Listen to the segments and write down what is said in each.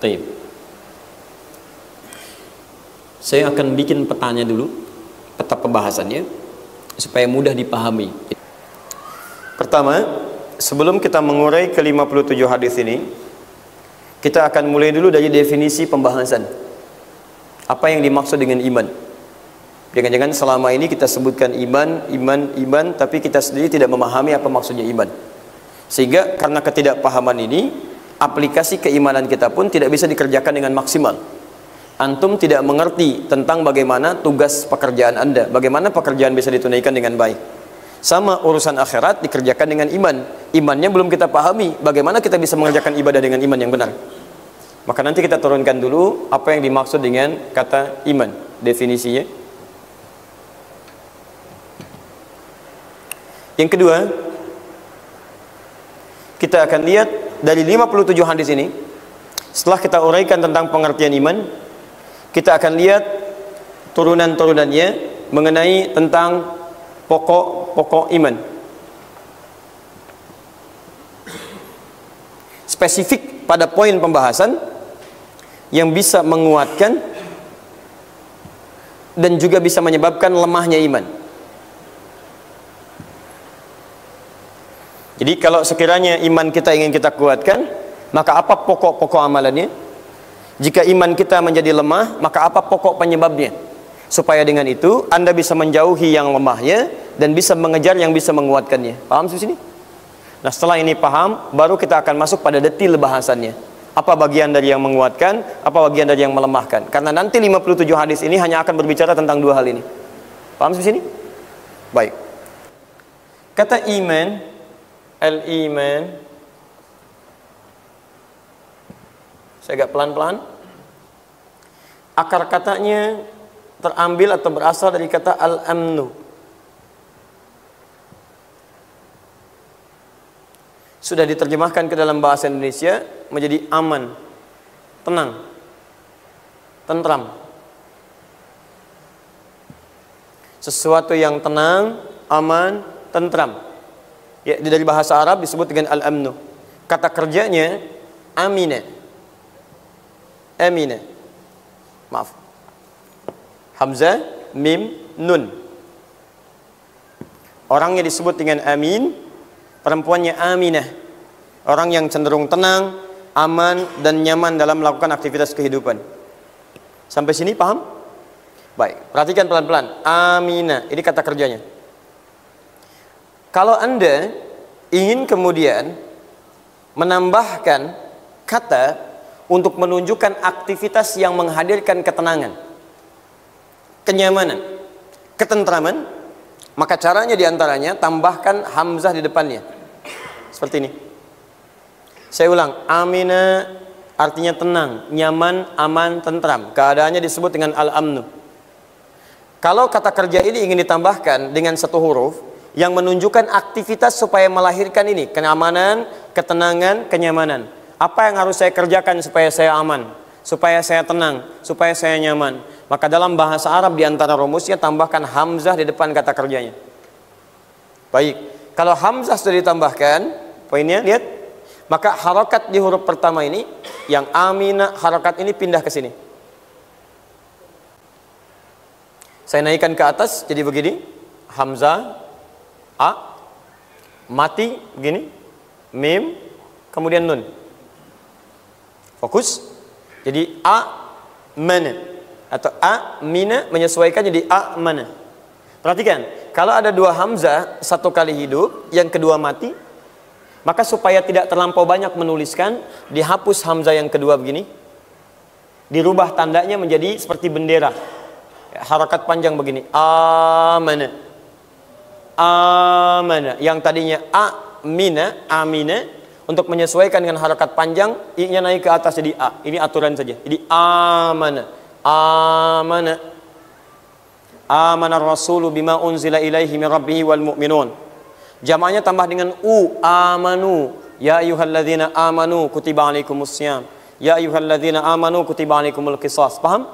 Baik. Saya akan bikin petanya dulu, peta pembahasannya, supaya mudah dipahami. Pertama, sebelum kita mengurai ke-57 hadis ini, kita akan mulai dulu dari definisi pembahasan. Apa yang dimaksud dengan iman? Jangan-jangan selama ini kita sebutkan iman, iman, iman, tapi kita sendiri tidak memahami apa maksudnya iman. Sehingga karena ketidakpahaman ini, aplikasi keimanan kita pun tidak bisa dikerjakan dengan maksimal. Antum tidak mengerti tentang bagaimana tugas pekerjaan Anda, bagaimana pekerjaan bisa ditunaikan dengan baik. Sama urusan akhirat dikerjakan dengan iman. Imannya belum kita pahami, bagaimana kita bisa mengerjakan ibadah dengan iman yang benar. Maka nanti kita turunkan dulu apa yang dimaksud dengan kata iman, definisinya. Yang kedua, kita akan lihat dari 57 hadis ini, setelah kita uraikan tentang pengertian iman, kita akan lihat turunan-turunannya mengenai tentang pokok-pokok iman. Spesifik pada poin pembahasan yang bisa menguatkan dan juga bisa menyebabkan lemahnya iman. Jadi kalau sekiranya iman kita ingin kita kuatkan, maka apa pokok-pokok amalannya? Jika iman kita menjadi lemah, maka apa pokok penyebabnya? Supaya dengan itu Anda bisa menjauhi yang lemahnya dan bisa mengejar yang bisa menguatkannya. Paham di sini? Nah, setelah ini paham, baru kita akan masuk pada detail bahasannya. Apa bagian dari yang menguatkan, apa bagian dari yang melemahkan? Karena nanti 57 hadis ini hanya akan berbicara tentang dua hal ini. Paham di sini? Baik. Kata iman, al-iman. Saya agak pelan-pelan. Akar katanya terambil atau berasal dari kata al-amnu. Sudah diterjemahkan ke dalam bahasa Indonesia menjadi aman, tenang, tentram. Sesuatu yang tenang, aman, tentram. Ya, dari bahasa Arab disebut dengan al-amnu. Kata kerjanya amina. Amina. Maaf. Hamzah, mim, nun. Orangnya disebut dengan amin, perempuannya aminah. Orang yang cenderung tenang, aman, dan nyaman dalam melakukan aktivitas kehidupan. Sampai sini paham? Baik, perhatikan pelan-pelan. Aminah, ini kata kerjanya. Kalau Anda ingin kemudian menambahkan kata untuk menunjukkan aktivitas yang menghadirkan ketenangan, kenyamanan, ketentraman, maka caranya diantaranya tambahkan hamzah di depannya. Seperti ini. Saya ulang, amina artinya tenang, nyaman, aman, tentram. Keadaannya disebut dengan al-amnu. Kalau kata kerja ini ingin ditambahkan dengan satu huruf yang menunjukkan aktivitas supaya melahirkan ini, kenyamanan, ketenangan, kenyamanan. Apa yang harus saya kerjakan supaya saya aman, supaya saya tenang, supaya saya nyaman? Maka dalam bahasa Arab diantara rumusnya tambahkan hamzah di depan kata kerjanya. Baik, kalau hamzah sudah ditambahkan, poinnya lihat, maka harokat di huruf pertama ini, yang amina, harokat ini pindah ke sini. Saya naikkan ke atas, jadi begini, hamzah, a, mati, begini, mim, kemudian nun. Fokus. Jadi a mana atau a mina menyesuaikan jadi a mana. Perhatikan, kalau ada dua hamzah, satu kali hidup, yang kedua mati, maka supaya tidak terlampau banyak menuliskan, dihapus hamzah yang kedua begini. Dirubah tandanya menjadi seperti bendera. Harakat panjang begini. A mana. A mana. Yang tadinya a mina, amina. Untuk menyesuaikan dengan harakat panjang, i-nya naik ke atas jadi a. Ini aturan saja. Jadi amana, amana, amana rasulu bima unzila ilaihi min rabbihi wal mu'minun. Jama'nya tambah dengan u, amanu. Ya ayyuhalladzina amanu kutiba alaikumus syiyam. Ya ayyuhalladzina amanu kutiba alaikumul qisas. Paham?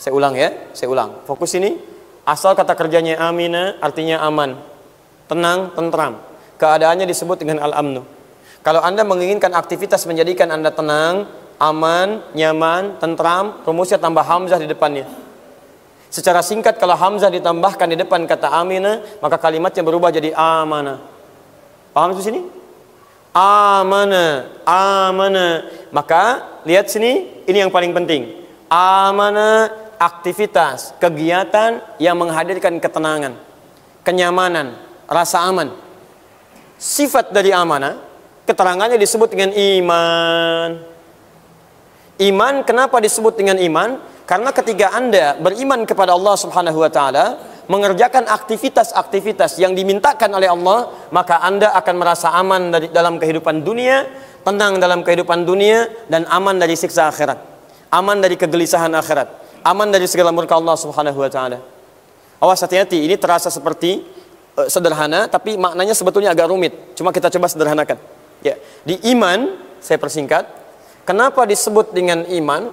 Saya ulang ya, saya ulang. Fokus ini, asal kata kerjanya amina, artinya aman, tenang, tentram. Keadaannya disebut dengan al-amnu. Kalau Anda menginginkan aktivitas menjadikan Anda tenang, aman, nyaman, tentram, rumusnya tambah hamzah di depannya. Secara singkat kalau hamzah ditambahkan di depan kata amina, maka kalimatnya berubah jadi amana. Paham di sini? Amana, amana. Maka lihat sini, ini yang paling penting. Amana aktivitas, kegiatan yang menghadirkan ketenangan, kenyamanan, rasa aman. Sifat dari amanah, keterangannya disebut dengan iman. Iman, kenapa disebut dengan iman? Karena ketika Anda beriman kepada Allah Subhanahu wa taala, mengerjakan aktivitas-aktivitas yang dimintakan oleh Allah, maka Anda akan merasa aman dalam kehidupan dunia, tenang dalam kehidupan dunia, dan aman dari siksa akhirat, aman dari kegelisahan akhirat, aman dari segala murka Allah Subhanahu wa taala. Awas, hati-hati, ini terasa seperti sederhana tapi maknanya sebetulnya agak rumit. Cuma kita coba sederhanakan. Ya, di iman, saya persingkat. Kenapa disebut dengan iman?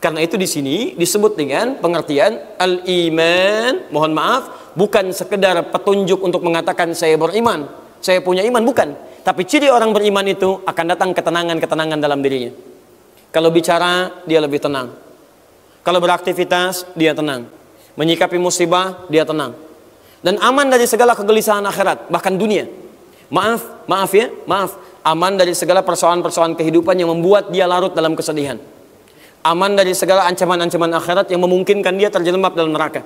Karena itu di sini disebut dengan pengertian al-iman. Mohon maaf, bukan sekedar petunjuk untuk mengatakan saya beriman, saya punya iman, bukan. Tapi ciri orang beriman itu akan datang ketenangan-ketenangan dalam dirinya. Kalau bicara, dia lebih tenang. Kalau beraktivitas, dia tenang. Menyikapi musibah, dia tenang. Dan aman dari segala kegelisahan akhirat, bahkan dunia. Maaf, aman dari segala persoalan-persoalan kehidupan yang membuat dia larut dalam kesedihan. Aman dari segala ancaman-ancaman akhirat yang memungkinkan dia terjerembab dalam neraka.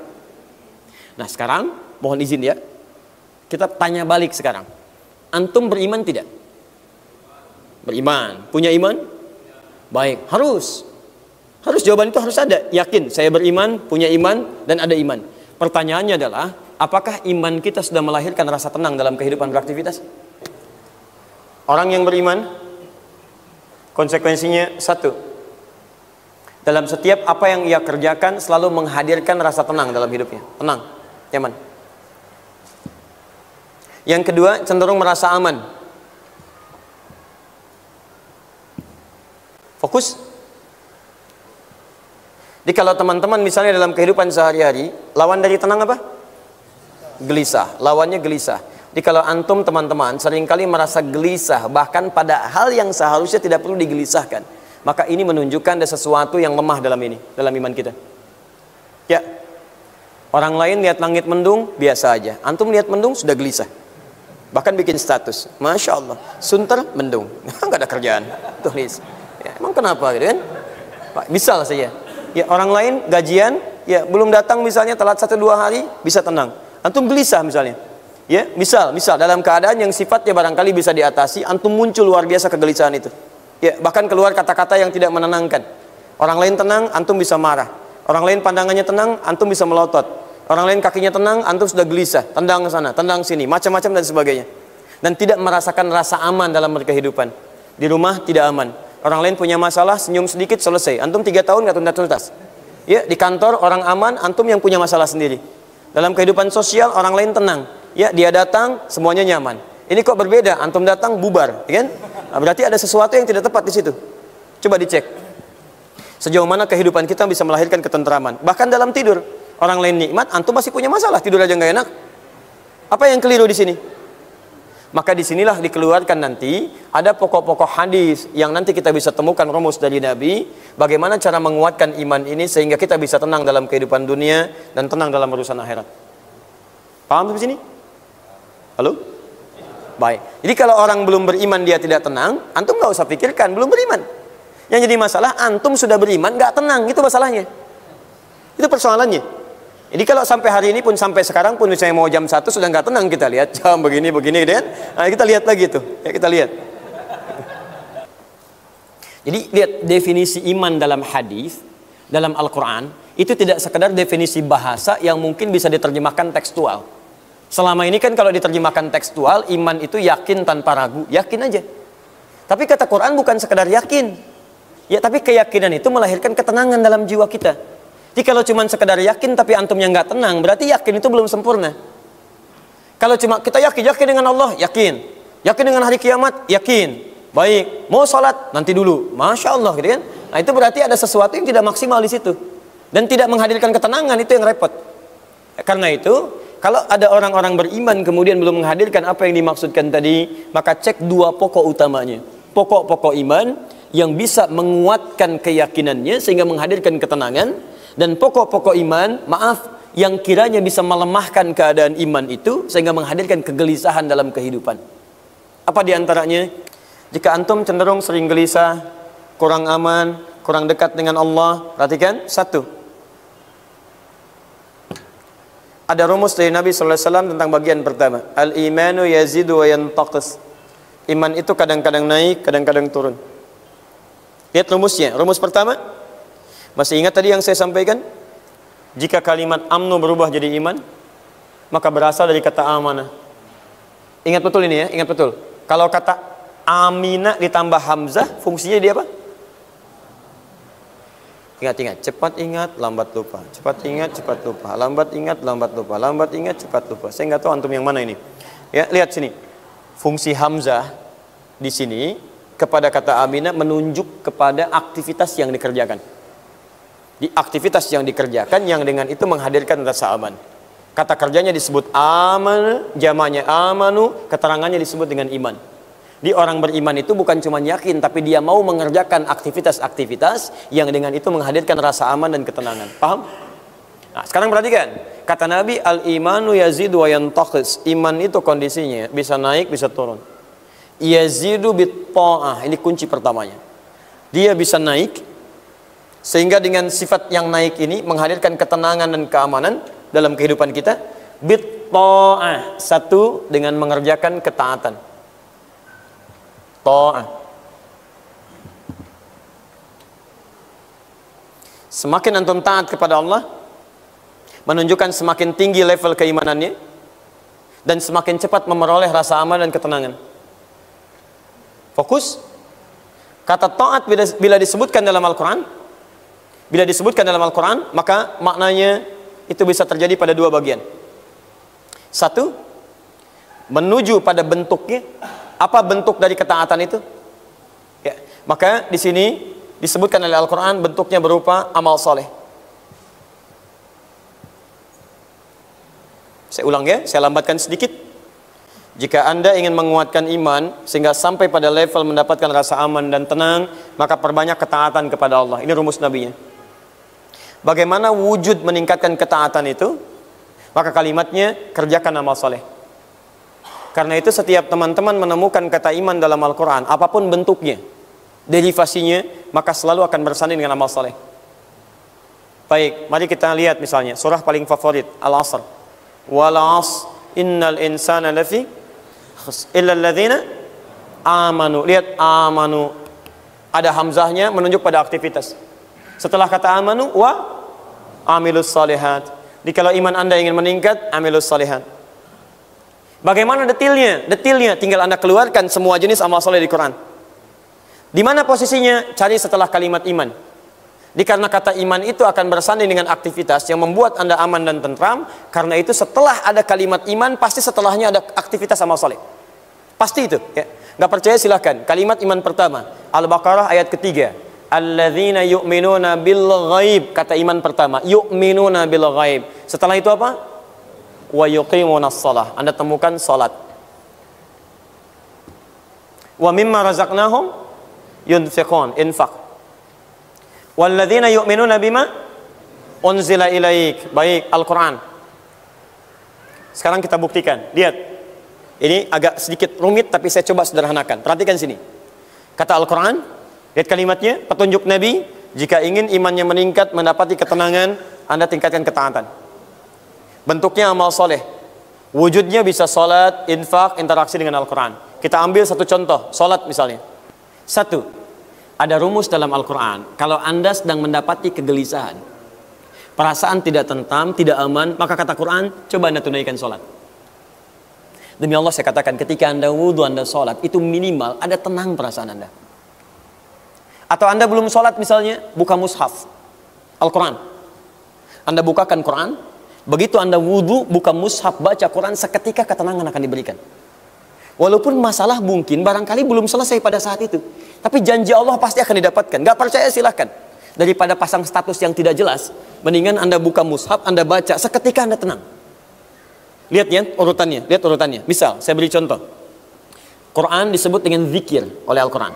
Nah sekarang, mohon izin ya, kita tanya balik sekarang. Antum beriman tidak? Beriman. Punya iman? Baik, harus. Harus, jawaban itu harus ada. Yakin, saya beriman, punya iman, dan ada iman. Pertanyaannya adalah, apakah iman kita sudah melahirkan rasa tenang dalam kehidupan beraktivitas? Orang yang beriman, konsekuensinya satu, dalam setiap apa yang ia kerjakan selalu menghadirkan rasa tenang dalam hidupnya. Tenang, nyaman. Yang kedua, cenderung merasa aman. Fokus. Jadi kalau teman-teman misalnya dalam kehidupan sehari-hari, lawan dari tenang apa? Gelisah, lawannya gelisah. Jadi kalau antum teman-teman seringkali merasa gelisah, bahkan pada hal yang seharusnya tidak perlu digelisahkan, maka ini menunjukkan ada sesuatu yang lemah dalam iman kita. Ya, orang lain lihat langit mendung, biasa aja. Antum lihat mendung, sudah gelisah. Bahkan bikin status, Masya Allah, sunter mendung. Nggak ada kerjaan, tulis. Ya, emang kenapa gitu kan? Pak, misal saja. Ya, orang lain gajian, ya belum datang misalnya, telat 1-2 hari, bisa tenang. Antum gelisah misalnya. Ya, misal dalam keadaan yang sifatnya barangkali bisa diatasi, antum muncul luar biasa kegelisahan itu. Ya, bahkan keluar kata-kata yang tidak menenangkan. Orang lain tenang, antum bisa marah. Orang lain pandangannya tenang, antum bisa melotot. Orang lain kakinya tenang, antum sudah gelisah, tendang sana, tendang sini, macam-macam dan sebagainya. Dan tidak merasakan rasa aman dalam berkehidupan. Di rumah tidak aman. Orang lain punya masalah, senyum sedikit selesai. Antum 3 tahun nggak tuntas-tuntas. Ya, di kantor orang aman, antum yang punya masalah sendiri. Dalam kehidupan sosial orang lain tenang. Ya, dia datang, semuanya nyaman. Ini kok berbeda, antum datang bubar, kan? Nah, berarti ada sesuatu yang tidak tepat di situ. Coba dicek. Sejauh mana kehidupan kita bisa melahirkan ketentraman? Bahkan dalam tidur, orang lain nikmat, antum masih punya masalah, tidur aja nggak enak. Apa yang keliru di sini? Maka disinilah dikeluarkan nanti ada pokok-pokok hadis yang nanti kita bisa temukan rumus dari Nabi, bagaimana cara menguatkan iman ini sehingga kita bisa tenang dalam kehidupan dunia dan tenang dalam urusan akhirat. Paham di sini? Halo? Baik, jadi kalau orang belum beriman dia tidak tenang, antum nggak usah pikirkan, belum beriman. Yang jadi masalah, antum sudah beriman nggak tenang, itu masalahnya, itu persoalannya. Jadi kalau sampai hari ini pun, sampai sekarang pun, misalnya mau jam 1 sudah nggak tenang, kita lihat jam begini kan? Nah, kita lihat lagi tuh, ya kita lihat. Jadi lihat definisi iman dalam hadis, dalam Al-Quran itu tidak sekedar definisi bahasa yang mungkin bisa diterjemahkan tekstual. Selama ini kan kalau diterjemahkan tekstual, iman itu yakin tanpa ragu, yakin aja. Tapi kata Quran bukan sekedar yakin. Ya, tapi keyakinan itu melahirkan ketenangan dalam jiwa kita. Jadi kalau cuma sekedar yakin tapi antumnya nggak tenang, berarti yakin itu belum sempurna. Kalau cuma kita yakin dengan Allah, yakin dengan hari kiamat, yakin. Baik, mau sholat nanti dulu, Masya Allah gitu kan. Nah itu berarti ada sesuatu yang tidak maksimal di situ. Dan tidak menghadirkan ketenangan, itu yang repot. Karena itu, kalau ada orang-orang beriman kemudian belum menghadirkan apa yang dimaksudkan tadi, maka cek 2 pokok utamanya. Pokok-pokok iman yang bisa menguatkan keyakinannya sehingga menghadirkan ketenangan, dan pokok-pokok iman, maaf, yang kiranya bisa melemahkan keadaan iman itu sehingga menghadirkan kegelisahan dalam kehidupan. Apa diantaranya? Jika antum cenderung sering gelisah, kurang aman, kurang dekat dengan Allah, perhatikan, satu, ada rumus dari Nabi SAW tentang bagian pertama, al-imanu yazidu wa yantaqis. Iman itu kadang-kadang naik, kadang-kadang turun. Lihat rumusnya. Rumus pertama, masih ingat tadi yang saya sampaikan? Jika kalimat amnu berubah jadi iman, maka berasal dari kata amanah. Ingat betul ini ya, ingat betul. Kalau kata amina ditambah hamzah, fungsinya dia apa? Ingat-ingat, cepat ingat, lambat lupa. Cepat ingat, cepat lupa. Lambat ingat, lambat lupa. Lambat ingat, cepat lupa. Saya nggak tahu antum yang mana ini. Ya, lihat sini. Fungsi hamzah di sini kepada kata amina menunjuk kepada aktivitas yang dikerjakan. Di aktivitas yang dikerjakan yang dengan itu menghadirkan rasa aman. Kata kerjanya disebut aman, jamaknya amanu, keterangannya disebut dengan iman. Di orang beriman itu bukan cuma yakin, tapi dia mau mengerjakan aktivitas-aktivitas yang dengan itu menghadirkan rasa aman dan ketenangan. Paham? Nah, sekarang perhatikan. Kata Nabi, al-imanu yazidu wa yantaqis. Iman itu kondisinya bisa naik, bisa turun. Yazidu bit-ta'ah. Ini kunci pertamanya. Dia bisa naik, sehingga dengan sifat yang naik ini menghadirkan ketenangan dan keamanan dalam kehidupan kita. Bit-ta'ah, satu, dengan mengerjakan ketaatan. Ta'ah. Semakin antum taat kepada Allah, menunjukkan semakin tinggi level keimanannya dan semakin cepat memperoleh rasa aman dan ketenangan. Fokus. Kata ta'at bila disebutkan dalam Al-Quran, bila disebutkan dalam Al-Quran, maka maknanya itu bisa terjadi pada dua bagian. Satu, menuju pada bentuknya. Apa bentuk dari ketaatan itu? Ya, maka di sini disebutkan oleh Al-Quran bentuknya berupa amal soleh. Saya ulang ya, saya lambatkan sedikit. Jika Anda ingin menguatkan iman sehingga sampai pada level mendapatkan rasa aman dan tenang, maka perbanyak ketaatan kepada Allah. Ini rumus Nabi-nya. Bagaimana wujud meningkatkan ketaatan itu? Maka kalimatnya, kerjakan amal soleh. Karena itu setiap teman-teman menemukan kata iman dalam Al-Quran, apapun bentuknya, derivasinya, maka selalu akan bersanding dengan amal soleh. Baik, mari kita lihat misalnya, surah paling favorit, Al-Asr. Wal-Asr, innal insana lafi khusr, illal ladzina amanu. Lihat, amanu. Ada hamzahnya menunjuk pada aktivitas. Setelah kata amanu, wa amilus salihat. Jikalau iman Anda ingin meningkat, amilus salihat. Bagaimana detailnya? Detailnya tinggal Anda keluarkan semua jenis amal soleh di Quran. Di mana posisinya? Cari setelah kalimat iman. Dikarenakan kata iman itu akan bersanding dengan aktivitas yang membuat Anda aman dan tentram. Karena itu setelah ada kalimat iman, pasti setelahnya ada aktivitas amal soleh. Pasti itu. Ya. Nggak percaya silahkan. Kalimat iman pertama, Al-Baqarah ayat ketiga. Alladzina yu'minuna bil ghaib. Kata iman pertama, yu'minuna bil ghaib. Setelah itu apa? Wa yuqimunas shalah. Anda temukan salat. Wa mimma razaqnahum yunfiqun. Infaq. Walladzina yu'minuna bima unzila ilaik. Baik, Al-Quran. Sekarang kita buktikan. Lihat, ini agak sedikit rumit tapi saya coba sederhanakan. Perhatikan sini. Kata Al-Quran, lihat kalimatnya, petunjuk Nabi. Jika ingin imannya meningkat, mendapati ketenangan, Anda tingkatkan ketaatan. Bentuknya amal soleh. Wujudnya bisa salat, infak, interaksi dengan Al-Quran. Kita ambil satu contoh, salat misalnya. Satu, ada rumus dalam Al-Quran. Kalau Anda sedang mendapati kegelisahan, perasaan tidak tentram, tidak aman, maka kata Quran, coba Anda tunaikan sholat. Demi Allah saya katakan, ketika Anda wudhu, Anda sholat, itu minimal ada tenang perasaan Anda. Atau Anda belum sholat misalnya, buka mushaf Al-Quran. Anda bukakan Quran, begitu Anda wudhu, buka mushaf, baca Quran, seketika ketenangan akan diberikan. Walaupun masalah mungkin barangkali belum selesai pada saat itu, tapi janji Allah pasti akan didapatkan. Gak percaya silahkan. Daripada pasang status yang tidak jelas, mendingan Anda buka mushaf, Anda baca, seketika Anda tenang. Lihat ya urutannya, lihat urutannya. Misal saya beri contoh, Quran disebut dengan zikir oleh Al-Quran.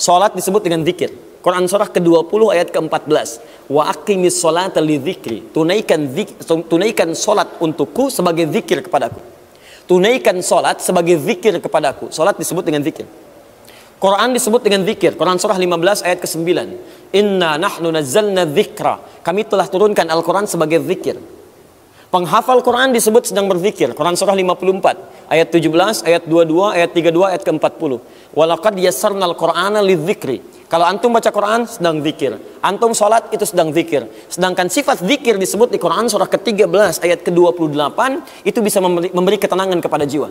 Salat disebut dengan zikir. Quran surah ke-20 ayat ke-14. Wa aqimis sholata li dzikri. Tunaikan salat untukku sebagai zikir kepadaku. Tunaikan salat sebagai zikir kepadaku. Salat disebut dengan zikir. Quran disebut dengan zikir. Quran surah 15 ayat ke-9. Inna nahnu nazzalna dzikra. Kami telah turunkan Al-Quran sebagai zikir. Penghafal Quran disebut sedang berzikir. Quran surah 54 ayat 17, ayat 22, ayat 32, ayat ke-40. Walaqad yassarnal Qur'ana lidzikri. Kalau antum baca Quran sedang zikir. Antum salat itu sedang zikir. Sedangkan sifat zikir disebut di Quran surah ke-13 ayat ke-28 itu bisa memberi ketenangan kepada jiwa.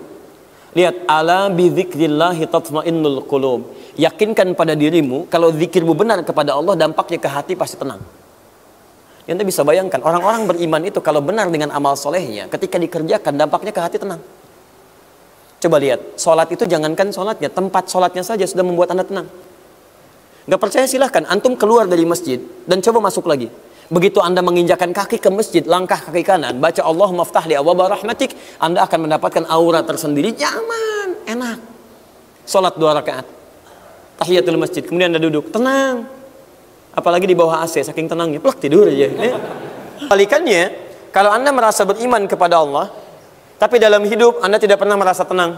Lihat, ala bi dzikrillahi tatma'innul qulub. Yakinkan pada dirimu kalau zikirmu benar kepada Allah, dampaknya ke hati pasti tenang. Ya, Anda bisa bayangkan orang-orang beriman itu kalau benar dengan amal solehnya, ketika dikerjakan dampaknya ke hati tenang. Coba lihat, sholat itu jangankan sholatnya, tempat sholatnya saja sudah membuat Anda tenang. Nggak percaya silahkan, antum keluar dari masjid dan coba masuk lagi. Begitu Anda menginjakan kaki ke masjid, langkah kaki kanan, baca Allahumma iftah li abwaaba rahmatik, Anda akan mendapatkan aura tersendiri, nyaman, enak. Salat 2 rakaat. Tahiyatul masjid, kemudian Anda duduk, tenang. Apalagi di bawah AC, saking tenangnya, plak tidur aja. Balikannya, kalau Anda merasa beriman kepada Allah, tapi dalam hidup Anda tidak pernah merasa tenang.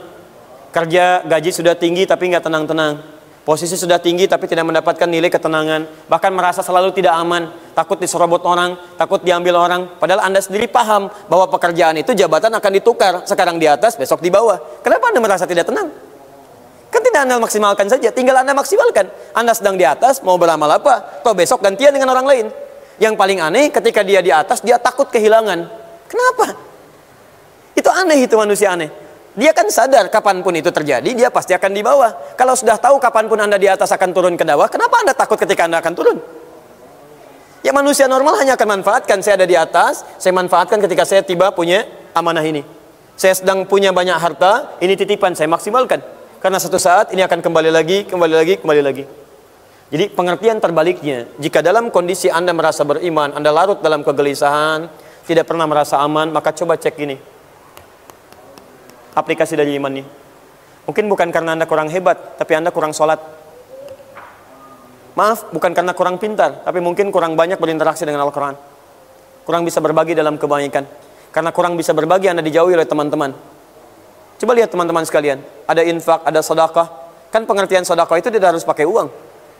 Kerja, gaji sudah tinggi tapi nggak tenang-tenang. Posisi sudah tinggi tapi tidak mendapatkan nilai ketenangan, bahkan merasa selalu tidak aman, takut diserobot orang, takut diambil orang. Padahal Anda sendiri paham bahwa pekerjaan itu jabatan akan ditukar, sekarang di atas, besok di bawah. Kenapa Anda merasa tidak tenang? Kan tidak Anda maksimalkan saja, tinggal Anda maksimalkan. Anda sedang di atas, mau beramal apa? Atau besok gantian dengan orang lain. Yang paling aneh, ketika dia di atas, dia takut kehilangan. Kenapa? Itu aneh, itu manusia aneh. Dia kan sadar kapanpun itu terjadi, dia pasti akan di bawah. Kalau sudah tahu kapanpun Anda di atas akan turun ke bawah, kenapa Anda takut ketika Anda akan turun? Ya, manusia normal hanya akan manfaatkan. Saya ada di atas, saya manfaatkan ketika saya tiba punya amanah ini. Saya sedang punya banyak harta, ini titipan, saya maksimalkan. Karena suatu saat ini akan kembali lagi, kembali lagi, kembali lagi. Jadi pengertian terbaliknya, jika dalam kondisi Anda merasa beriman, Anda larut dalam kegelisahan, tidak pernah merasa aman, maka coba cek ini. Aplikasi dari imannya. Mungkin bukan karena Anda kurang hebat, tapi Anda kurang sholat. Maaf, bukan karena kurang pintar, tapi mungkin kurang banyak berinteraksi dengan Al-Quran. Kurang bisa berbagi dalam kebaikan. Karena kurang bisa berbagi, Anda dijauhi oleh teman-teman. Coba lihat teman-teman sekalian. Ada infak, ada sedekah. Kan pengertian sedekah itu tidak harus pakai uang.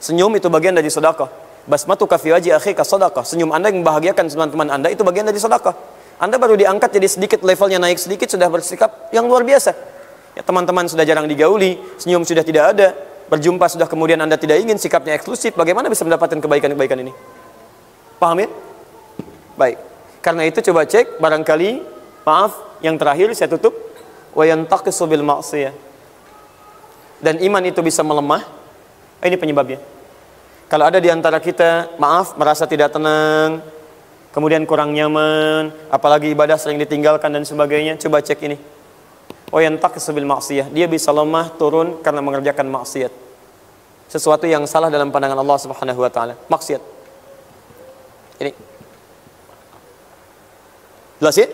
Senyum itu bagian dari sedekah. Basmatuka fi wajhi akhika sedekah. Senyum Anda yang membahagiakan teman-teman Anda itu bagian dari sedekah. Anda baru diangkat jadi sedikit, levelnya naik sedikit, sudah bersikap yang luar biasa. Ya, teman-teman sudah jarang digauli, senyum sudah tidak ada, berjumpa sudah kemudian Anda tidak ingin, sikapnya eksklusif, bagaimana bisa mendapatkan kebaikan-kebaikan ini? Paham ya? Baik. Karena itu coba cek, barangkali, maaf, yang terakhir saya tutup. Wa yantaqisu bil ma'siyah. Dan iman itu bisa melemah, ini penyebabnya. Kalau ada di antara kita, maaf, merasa tidak tenang, kemudian kurang nyaman, apalagi ibadah sering ditinggalkan dan sebagainya, coba cek ini. Oh, yang tak kesebil maksiyah, dia bisa lemah turun karena mengerjakan maksiat. Sesuatu yang salah dalam pandangan Allah Subhanahu wa taala, maksiat. Ini. Jelas ya?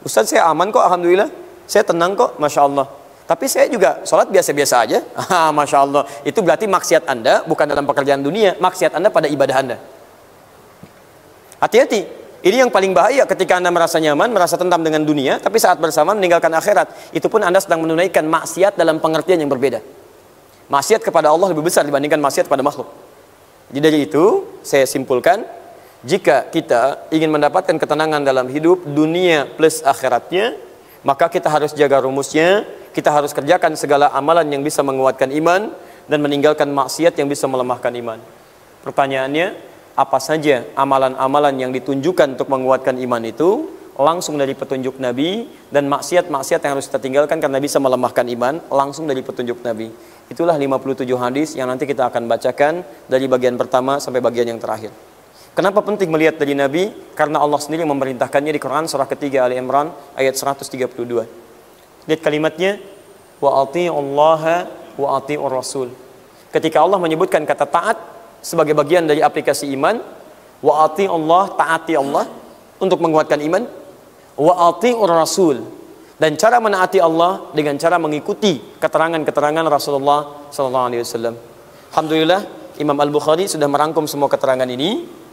Ustaz, saya aman kok, alhamdulillah. Saya tenang kok, Masya Allah. Tapi saya juga sholat biasa-biasa aja. Masya Allah. Itu berarti maksiat Anda bukan dalam pekerjaan dunia, maksiat Anda pada ibadah Anda. Hati-hati, ini yang paling bahaya ketika Anda merasa nyaman, merasa tentam dengan dunia, tapi saat bersama meninggalkan akhirat. Itu pun Anda sedang menunaikan maksiat dalam pengertian yang berbeda. Maksiat kepada Allah lebih besar dibandingkan maksiat pada makhluk. Jadi dari itu, saya simpulkan, jika kita ingin mendapatkan ketenangan dalam hidup, dunia plus akhiratnya, maka kita harus jaga rumusnya, kita harus kerjakan segala amalan yang bisa menguatkan iman, dan meninggalkan maksiat yang bisa melemahkan iman. Pertanyaannya, apa saja amalan-amalan yang ditunjukkan untuk menguatkan iman itu langsung dari petunjuk Nabi, dan maksiat-maksiat yang harus kita tinggalkan karena bisa melemahkan iman langsung dari petunjuk Nabi. Itulah 57 hadis yang nanti kita akan bacakan dari bagian pertama sampai bagian yang terakhir. Kenapa penting melihat dari Nabi? Karena Allah sendiri memerintahkannya di Quran surah ketiga Ali Imran ayat 132. Lihat kalimatnya, wa ati'ullaha wa ati'ur rasul. Ketika Allah menyebutkan kata taat sebagai bagian dari aplikasi iman, wa'ati Allah, ta'ati Allah untuk menguatkan iman, wa'ati ur-rasul, dan cara menaati Allah dengan cara mengikuti keterangan-keterangan Rasulullah SAW. Alhamdulillah Imam Al-Bukhari sudah merangkum semua keterangan ini.